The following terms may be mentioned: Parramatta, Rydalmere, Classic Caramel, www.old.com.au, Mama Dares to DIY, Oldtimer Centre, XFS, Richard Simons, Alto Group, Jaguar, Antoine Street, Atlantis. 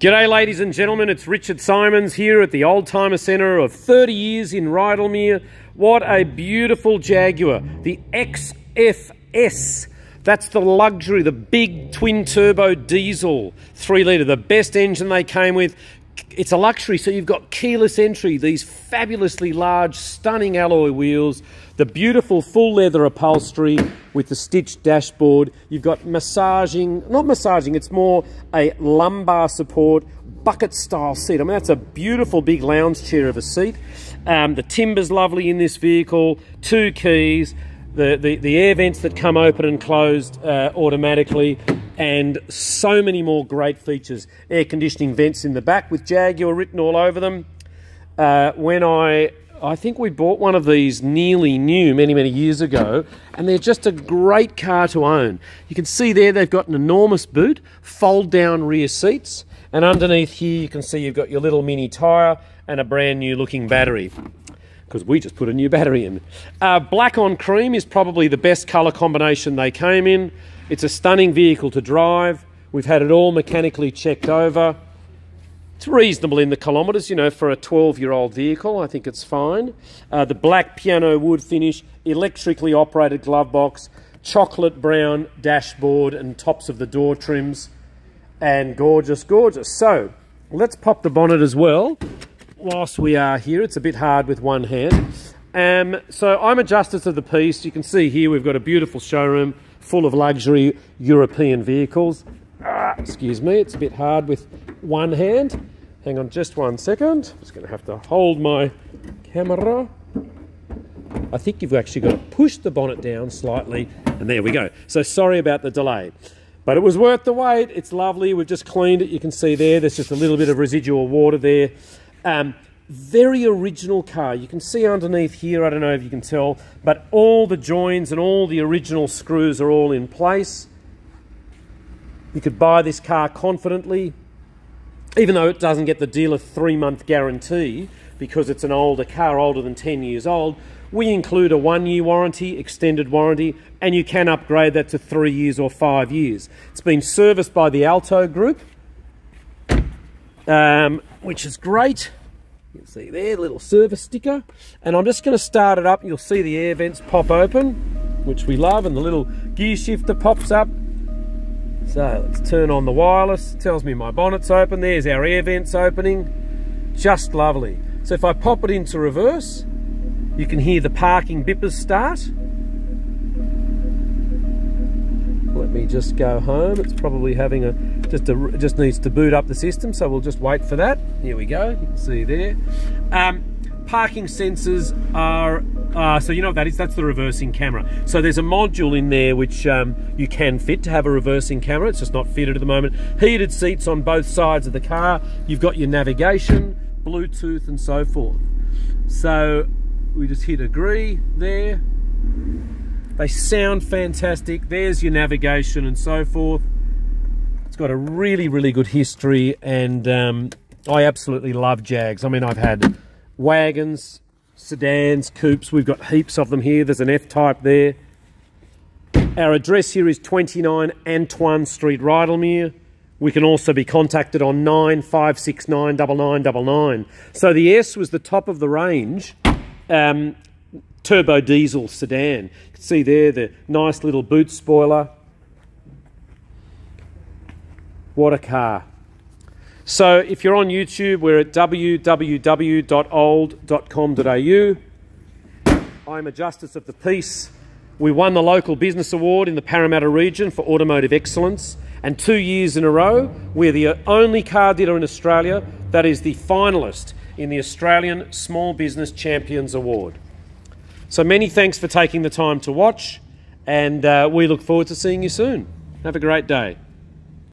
G'day ladies and gentlemen, it's Richard Simons here at the Oldtimer Centre of 30 years in Rydalmere. What a beautiful Jaguar, the XFS. That's the luxury, the big twin turbo diesel, 3 litre, the best engine they came with. It's a luxury, so you've got keyless entry, these fabulously large, stunning alloy wheels, the beautiful full leather upholstery with the stitched dashboard. You've got it's more a lumbar support, bucket-style seat. I mean, that's a beautiful big lounge chair of a seat. The timber's lovely in this vehicle, two keys, the air vents that come open and closed automatically, and so many more great features. Air conditioning vents in the back with Jaguar written all over them. I think we bought one of these nearly new many years ago, and they're just a great car to own. You can see there they've got an enormous boot, fold down rear seats, and underneath here you can see you've got your little mini tyre and a brand new looking battery, because we just put a new battery in. Black on cream is probably the best colour combination they came in. It's a stunning vehicle to drive. We've had it all mechanically checked over. It's reasonable in the kilometres, you know, for a 12-year-old vehicle. I think it's fine. The black piano wood finish, electrically operated glove box, chocolate brown dashboard and tops of the door trims, and gorgeous, gorgeous. So let's pop the bonnet as well whilst we are here. It's a bit hard with one hand. So I'm a justice of the peace. You can see here we've got a beautiful showroom full of luxury European vehicles. Excuse me, it's a bit hard with one hand. Hang on just 1 second. I'm just going to have to hold my camera. I think you've actually got to push the bonnet down slightly, and there we go. So sorry about the delay, but it was worth the wait. It's lovely. We've just cleaned it. You can see there's just a little bit of residual water there. Very original car. You can see underneath here, I don't know if you can tell, but all the joins and all the original screws are all in place. You could buy this car confidently, even though it doesn't get the dealer 3-month guarantee because it's an older car, older than 10 years old. We include a 1-year warranty, extended warranty, and you can upgrade that to 3 years or 5 years. It's been serviced by the Alto Group, which is great. You can see there, little service sticker. And I'm just going to start it up. You'll see the air vents pop open, which we love, and the little gear shifter pops up. So let's turn on the wireless. It tells me my bonnet's open. There's our air vents opening. Just lovely. So if I pop it into reverse, you can hear the parking bippers start. Let me just go home. It's probably having just needs to boot up the system, so we'll just wait for that. Here we go. You can see there. Parking sensors are so you know what that is? That's the reversing camera. So there's a module in there which you can fit to have a reversing camera. It's just not fitted at the moment. Heated seats on both sides of the car. You've got your navigation, Bluetooth, and so forth. So we just hit agree there. They sound fantastic. There's your navigation and so forth. It's got a really good history, and I absolutely love Jags. I mean, I've had wagons, sedans, coupes. We've got heaps of them here. There's an F-type there. Our address here is 29 Antoine Street, Rydalmere. We can also be contacted on 95699999. So the S was the top of the range. Turbo diesel sedan. You can see there the nice little boot spoiler. What a car. So if you're on YouTube, we're at www.old.com.au. I'm a justice of the peace. We won the local business award in the Parramatta region for automotive excellence, and 2 years in a row we're the only car dealer in Australia that is the finalist in the Australian Small Business Champions Award. So many thanks for taking the time to watch, and we look forward to seeing you soon. Have a great day.